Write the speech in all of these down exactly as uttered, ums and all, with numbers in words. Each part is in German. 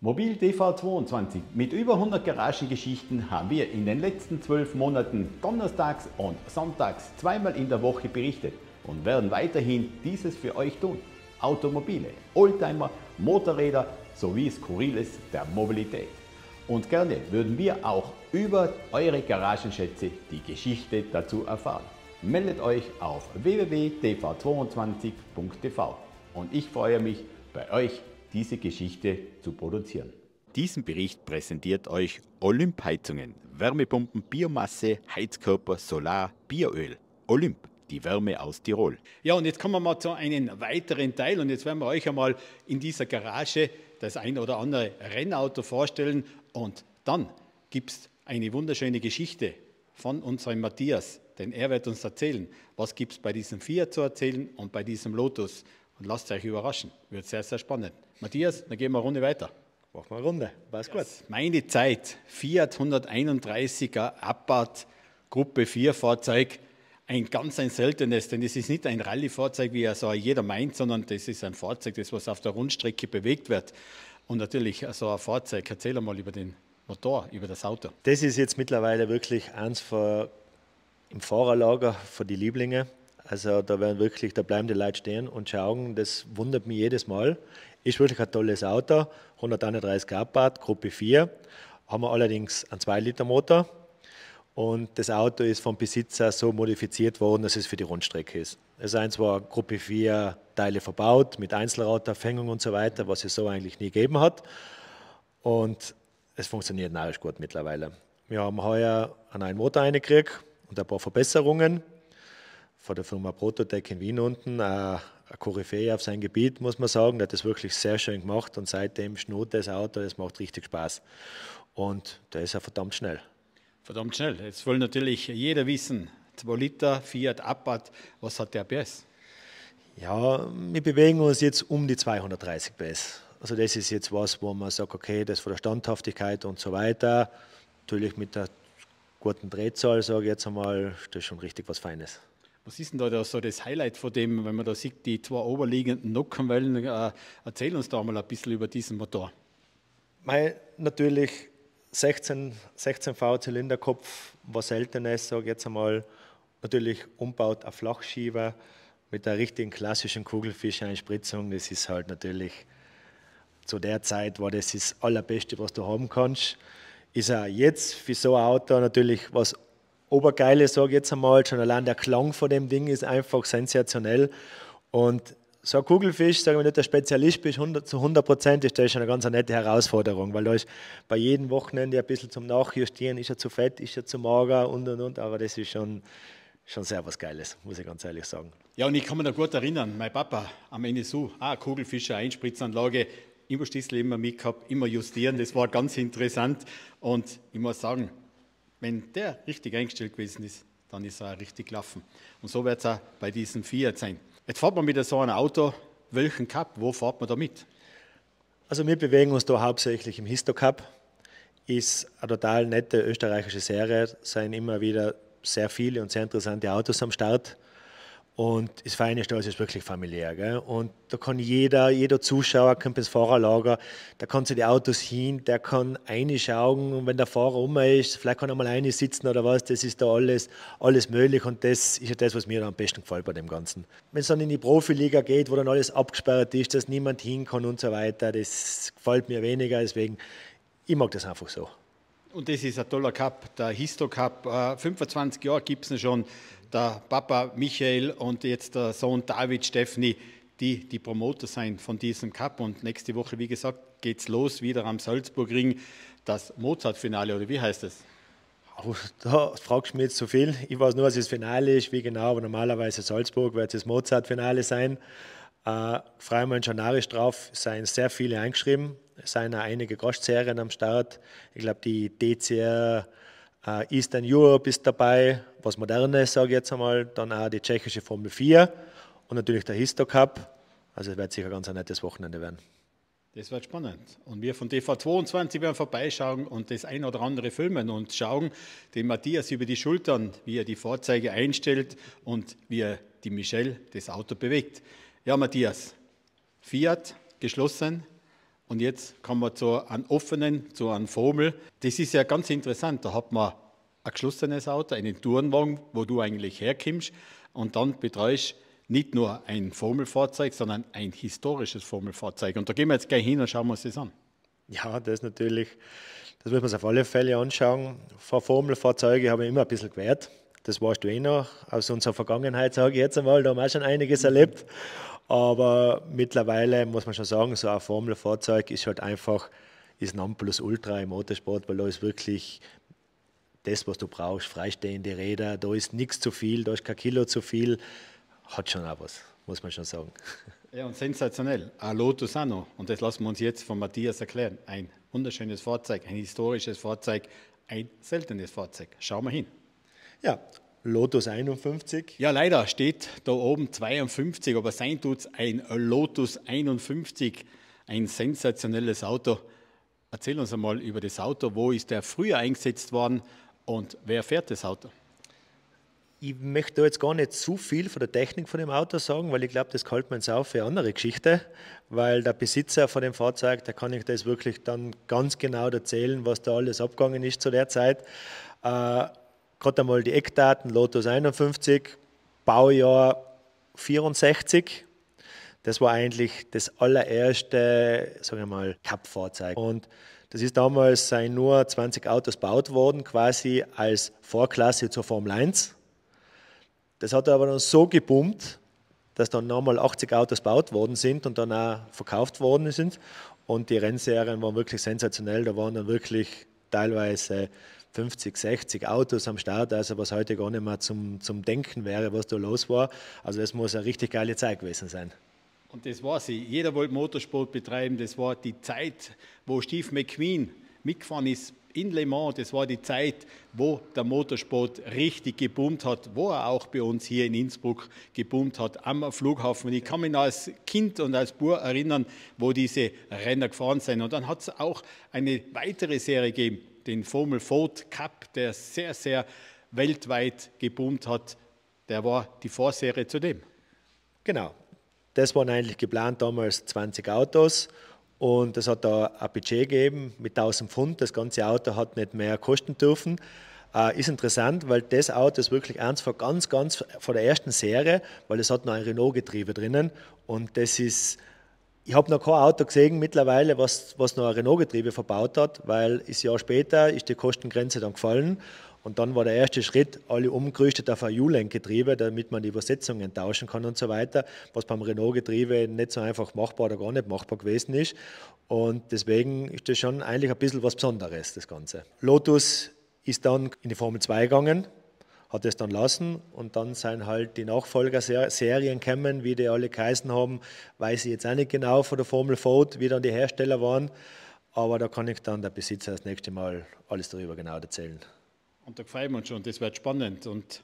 Mobil T V zweiundzwanzig mit über hundert Garagengeschichten haben wir in den letzten zwölf Monaten donnerstags und sonntags zweimal in der Woche berichtet und werden weiterhin dieses für euch tun. Automobile, Oldtimer, Motorräder sowie Skurriles der Mobilität. Und gerne würden wir auch über eure Garagenschätze die Geschichte dazu erfahren. Meldet euch auf w w w punkt t v zweiundzwanzig punkt t v und ich freue mich, bei euch diese Geschichte zu produzieren. Diesen Bericht präsentiert euch Olymp-Heizungen, Wärmepumpen, Biomasse, Heizkörper, Solar, Bioöl. Olymp, die Wärme aus Tirol. Ja, und jetzt kommen wir mal zu einem weiteren Teil und jetzt werden wir euch einmal in dieser Garage das ein oder andere Rennauto vorstellen und dann gibt es eine wunderschöne Geschichte von unserem Matthias, denn er wird uns erzählen, was gibt es bei diesem Fiat zu erzählen und bei diesem Lotus. Und lasst euch überraschen, wird sehr, sehr spannend. Matthias, dann gehen wir eine Runde weiter. Machen wir eine Runde, passt gut. Meine Zeit, Fiat hunderteinunddreißiger Abarth Gruppe vier Fahrzeug, ein ganz ein seltenes, denn es ist nicht ein Rallye-Fahrzeug, wie also jeder meint, sondern das ist ein Fahrzeug, das was auf der Rundstrecke bewegt wird. Und natürlich so ein Fahrzeug, erzähl mal über den Motor, über das Auto. Das ist jetzt mittlerweile wirklich eins von, im Fahrerlager von den Lieblingen. Also da werden wirklich, da bleiben die Leute stehen und schauen, das wundert mich jedes Mal. Ist wirklich ein tolles Auto, hunderteinunddreißig Abarth, Gruppe vier, haben wir allerdings einen zwei Liter Motor und das Auto ist vom Besitzer so modifiziert worden, dass es für die Rundstrecke ist. Es sind zwar Gruppe vier Teile verbaut mit Einzelradaufhängung und so weiter, was es so eigentlich nie gegeben hat und es funktioniert narrisch gut mittlerweile. Wir haben heuer einen neuen Motor reingekriegt und ein paar Verbesserungen. Von der Firma ProtoTech in Wien unten, eine Koryphäe auf sein Gebiet, muss man sagen. Der hat das wirklich sehr schön gemacht und seitdem schnurrt das Auto, das macht richtig Spaß. Und der ist ja verdammt schnell. Verdammt schnell. Jetzt will natürlich jeder wissen, zwei Liter, Fiat Abarth, was hat der P S? Ja, wir bewegen uns jetzt um die zweihundertdreißig P S. Also das ist jetzt was, wo man sagt, okay, das von der Standhaftigkeit und so weiter, natürlich mit der guten Drehzahl, sage ich jetzt einmal, das ist schon richtig was Feines. Was ist denn da so das Highlight von dem, wenn man da sieht, die zwei oberliegenden Nockenwellen? Äh, erzähl uns da mal ein bisschen über diesen Motor. Mein, natürlich sechzehn V Zylinderkopf, was selten ist, sage ich jetzt einmal. Natürlich umbaut ein Flachschieber mit der richtigen klassischen Kugelfischeinspritzung. Das ist halt natürlich zu der Zeit, war das das Allerbeste, was du haben kannst. Ist auch jetzt für so ein Auto natürlich was Obergeile, sage ich jetzt einmal, schon allein der Klang von dem Ding ist einfach sensationell. Und so ein Kugelfisch, sage ich mal, wenn du der Spezialist bist, hundert, zu hundert Prozent ist das schon eine ganz nette Herausforderung, weil da ist bei jedem Wochenende ein bisschen zum Nachjustieren, ist er zu fett, ist er zu mager und und und, aber das ist schon, schon sehr was Geiles, muss ich ganz ehrlich sagen. Ja, und ich kann mich da gut erinnern, mein Papa am N S U, ah, Kugelfischer, Einspritzanlage, immer Stießel, immer mit gehabt, immer justieren, das war ganz interessant und ich muss sagen, wenn der richtig eingestellt gewesen ist, dann ist er auch richtig laufen. Und so wird es auch bei diesem Fiat sein. Jetzt fährt man mit so einem Auto, welchen Cup, wo fährt man da mit? Also wir bewegen uns da hauptsächlich im Histocup. Ist eine total nette österreichische Serie, sind immer wieder sehr viele und sehr interessante Autos am Start. Und das Feine ist, das ist wirklich familiär. Gell? Und da kann jeder, jeder Zuschauer kommt ins Fahrerlager, da kann zu die Autos hin, der kann reinschauen und wenn der Fahrer um ist, vielleicht kann er mal reinsitzen oder was, das ist da alles, alles möglich und das ist ja das, was mir da am besten gefällt bei dem Ganzen. Wenn es dann in die Profiliga geht, wo dann alles abgesperrt ist, dass niemand hin kann und so weiter, das gefällt mir weniger, deswegen, ich mag das einfach so. Und das ist ein toller Cup, der Histocup. fünfundzwanzig Jahre gibt es ihn schon. Der Papa Michael und jetzt der Sohn David Steffny, die die Promoter sind von diesem Cup. Und nächste Woche, wie gesagt, geht es los wieder am Salzburg-Ring, das Mozart-Finale, oder wie heißt das? Oh, da fragst du mich jetzt zu viel. Ich weiß nur, was das Finale ist, wie genau, aber normalerweise Salzburg wird das Mozart-Finale sein. Äh, freuen wir uns schon narrisch drauf, es sind sehr viele eingeschrieben. Es sind auch einige Gastserien am Start. Ich glaube, die D C R Eastern Europe ist dabei, was Modernes, sage ich jetzt einmal. Dann auch die tschechische Formel vier und natürlich der Histocup. Also es wird sicher ganz ein nettes Wochenende werden. Das wird spannend. Und wir von T V zweiundzwanzig werden vorbeischauen und das ein oder andere filmen und schauen den Matthias über die Schultern, wie er die Fahrzeuge einstellt und wie er die Michelle das Auto bewegt. Ja, Matthias, Fiat geschlossen. Und jetzt kommen wir zu einem offenen, zu einem Formel. Das ist ja ganz interessant. Da hat man ein geschlossenes Auto, einen Tourenwagen, wo du eigentlich herkommst. Und dann betreust du nicht nur ein Formelfahrzeug, sondern ein historisches Formelfahrzeug. Und da gehen wir jetzt gleich hin und schauen uns das an. Ja, das natürlich, das muss man sich auf alle Fälle anschauen. Vor Formelfahrzeuge habe ich immer ein bisschen gewehrt. Das warst du eh noch. Aus unserer Vergangenheit sage ich jetzt einmal, da haben wir auch schon einiges erlebt. Aber mittlerweile muss man schon sagen, so ein Formelfahrzeug ist halt einfach ist ein Nonplusultra im Motorsport, weil da ist wirklich das, was du brauchst, freistehende Räder, da ist nichts zu viel, da ist kein Kilo zu viel, hat schon auch was, muss man schon sagen. Ja, und sensationell, ein Lotus auch noch, und das lassen wir uns jetzt von Matthias erklären, ein wunderschönes Fahrzeug, ein historisches Fahrzeug, ein seltenes Fahrzeug, schauen wir hin. Ja. Lotus einundfünfzig. Ja, leider steht da oben zweiundfünfzig, aber sein tut's ein Lotus einundfünfzig, ein sensationelles Auto. Erzähl uns einmal über das Auto. Wo ist der früher eingesetzt worden und wer fährt das Auto? Ich möchte da jetzt gar nicht zu viel von der Technik von dem Auto sagen, weil ich glaube, das hält man auch für eine andere Geschichte, weil der Besitzer von dem Fahrzeug, da kann ich das wirklich dann ganz genau erzählen, was da alles abgegangen ist zu der Zeit. Äh, Gerade einmal die Eckdaten, Lotus einundfünfzig, Baujahr vierundsechzig. Das war eigentlich das allererste, sagen wir mal, Cup-Fahrzeug. Und das ist damals, seien nur zwanzig Autos gebaut worden, quasi als Vorklasse zur Formel eins. Das hat aber dann so geboomt, dass dann nochmal achtzig Autos gebaut worden sind und dann auch verkauft worden sind. Und die Rennserien waren wirklich sensationell. Da waren dann wirklich teilweise fünfzig, sechzig Autos am Start, also was heute gar nicht mehr zum, zum Denken wäre, was da los war. Also das muss eine richtig geile Zeit gewesen sein. Und das war sie. Jeder wollte Motorsport betreiben. Das war die Zeit, wo Steve McQueen mitgefahren ist in Le Mans. Das war die Zeit, wo der Motorsport richtig geboomt hat, wo er auch bei uns hier in Innsbruck geboomt hat, am Flughafen. Und ich kann mich noch als Kind und als Bub erinnern, wo diese Renner gefahren sind. Und dann hat es auch eine weitere Serie gegeben, den Formel Ford Cup, der sehr, sehr weltweit geboomt hat, der war die Vorserie zu dem. Genau, das waren eigentlich geplant damals zwanzig Autos und es hat da ein Budget gegeben mit tausend Pfund, das ganze Auto hat nicht mehr kosten dürfen. Äh, ist interessant, weil das Auto ist wirklich eins von ganz, ganz von der ersten Serie, weil es hat noch ein Renault-Getriebe drinnen und das ist... Ich habe noch kein Auto gesehen mittlerweile, was, was noch ein Renault-Getriebe verbaut hat, weil ein Jahr später ist die Kostengrenze dann gefallen und dann war der erste Schritt, alle umgerüstet auf ein U-Lenk-Getriebe, damit man die Übersetzungen tauschen kann und so weiter, was beim Renault-Getriebe nicht so einfach machbar oder gar nicht machbar gewesen ist. Und deswegen ist das schon eigentlich ein bisschen was Besonderes, das Ganze. Lotus ist dann in die Formel zwei gegangen, hat es dann lassen und dann sind halt die Nachfolgerserien gekommen, wie die alle geheißen haben, weiß ich jetzt auch nicht genau von der Formel Ford, wie dann die Hersteller waren, aber da kann ich dann der Besitzer das nächste Mal alles darüber genau erzählen. Und da freuen wir uns schon, das wird spannend und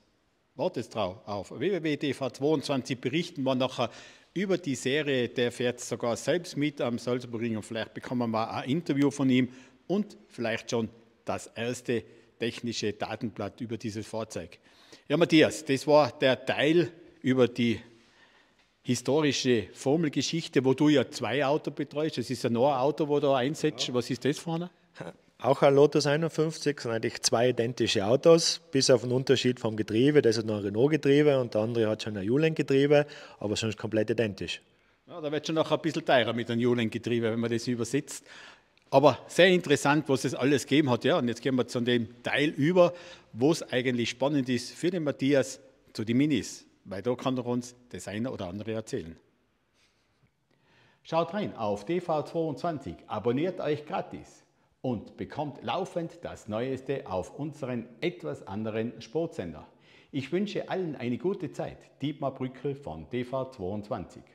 wartet drauf auf. W w w punkt t v zweiundzwanzig berichten wir nachher über die Serie, der fährt sogar selbst mit am Salzburg-Ring und vielleicht bekommen wir ein Interview von ihm und vielleicht schon das erste technische Datenblatt über dieses Fahrzeug. Ja, Matthias, das war der Teil über die historische Formelgeschichte, wo du ja zwei Autos betreust. Das ist ja noch ein Auto, wo du einsetzt. Ja. Was ist das vorne? Auch ein Lotus einundfünfzig, sind eigentlich zwei identische Autos, bis auf den Unterschied vom Getriebe. Das ist noch ein Renault-Getriebe und der andere hat schon ein U-Lenk-Getriebe, aber sonst komplett identisch. Ja, da wird schon noch ein bisschen teurer mit einem U-Lenk-Getriebe, wenn man das übersetzt. Aber sehr interessant, was es alles gegeben hat. Ja, und jetzt gehen wir zu dem Teil über, wo es eigentlich spannend ist für den Matthias zu den Minis. Weil da kann er uns das eine oder andere erzählen. Schaut rein auf T V zweiundzwanzig, abonniert euch gratis und bekommt laufend das Neueste auf unseren etwas anderen Sportsender. Ich wünsche allen eine gute Zeit. Dietmar Brücker von T V zweiundzwanzig.